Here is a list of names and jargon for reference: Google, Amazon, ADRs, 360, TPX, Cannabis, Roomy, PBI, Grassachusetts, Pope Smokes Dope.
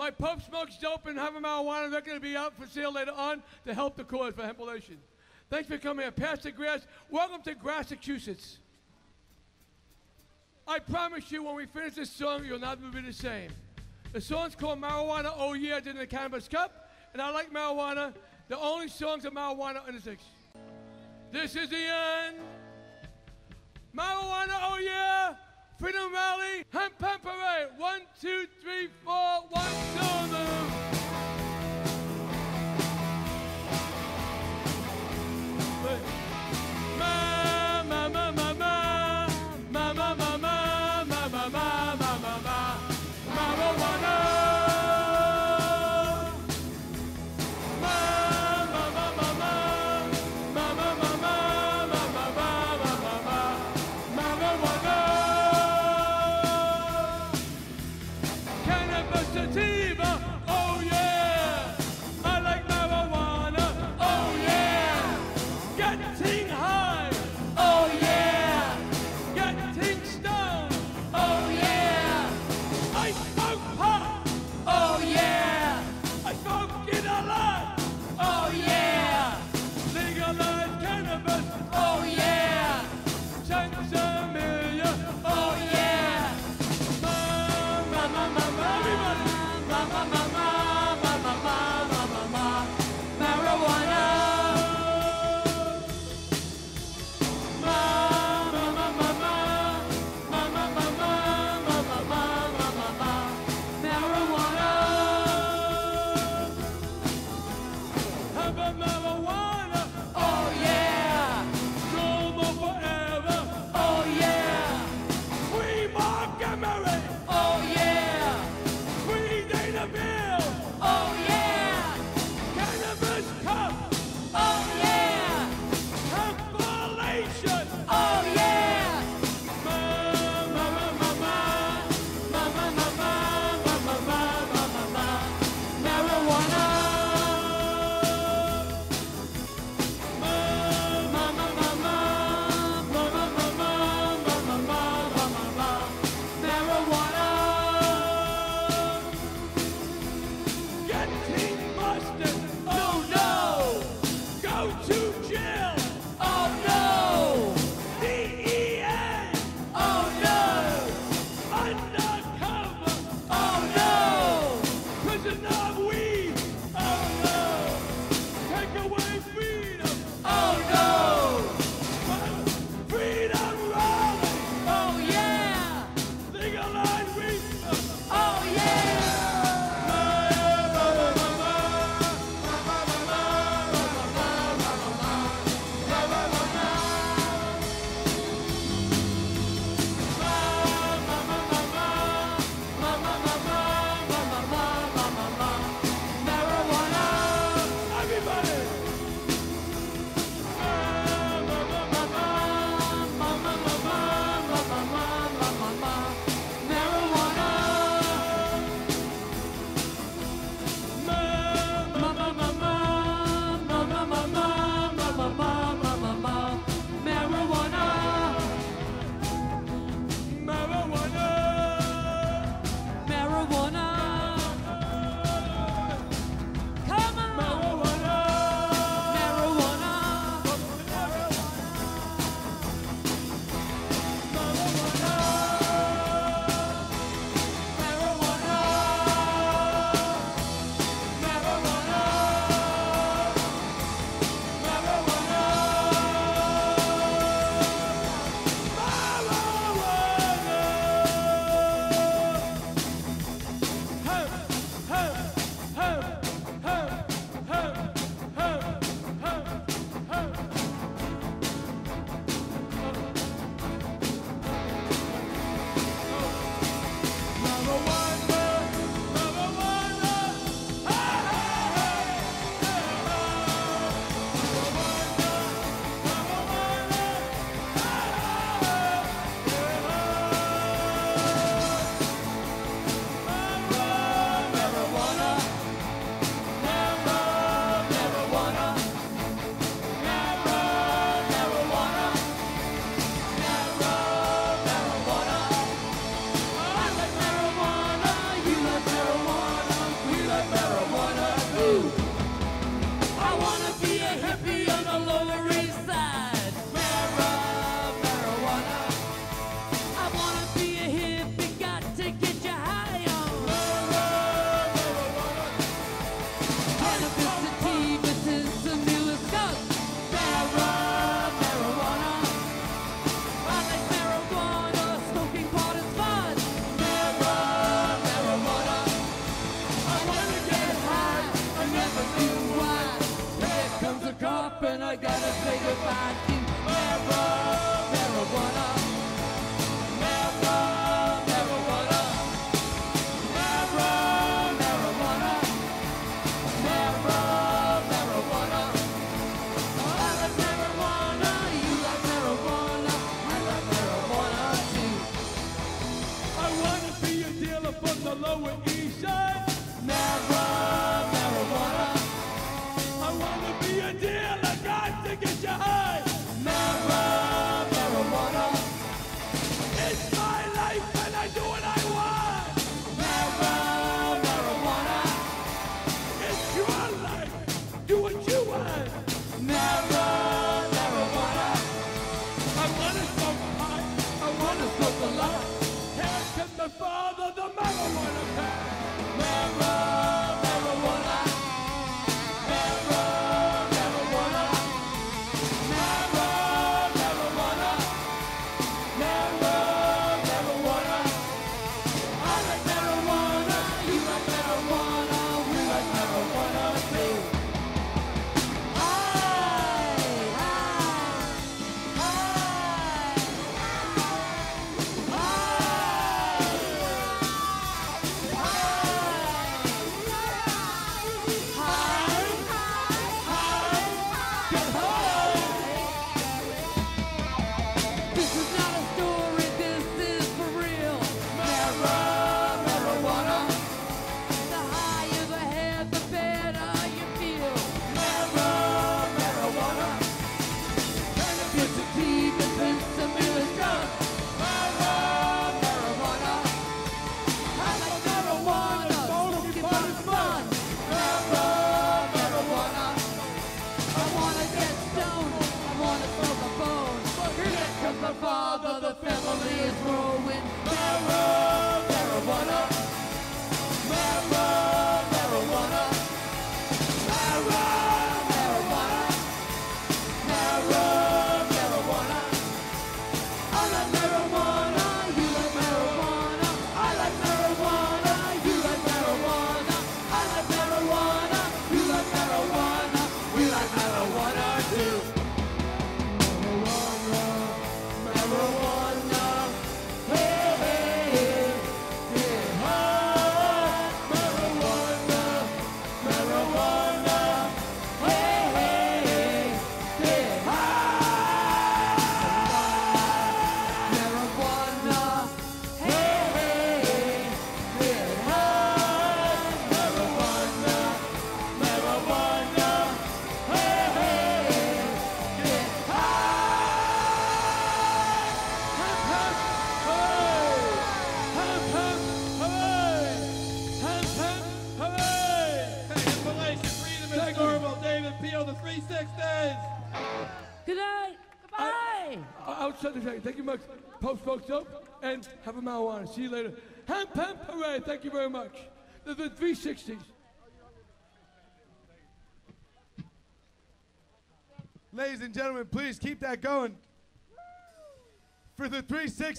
My Pope Smokes Dope and Havana marijuana, they're going to be out for sale later on to help the cause for hemp relation. Thanks for coming here. Pastor Grass, welcome to Grassachusetts. I promise you when we finish this song, you'll never be the same. The song's called Marijuana, Oh Yeah, I Did in the Cannabis Cup, and I like marijuana. The only songs of marijuana in the six. This is the end. Marijuana, oh yeah. Freedom Rally, Hemp Hemp Parade. 1, 2, 3, 4, 1, 2, 3. Thank you much, Pope Smokes Dope, and have a marijuana. See you later. Hemp, hemp, hooray. Thank you very much. The 360s. Ladies and gentlemen, please keep that going. For the 360s.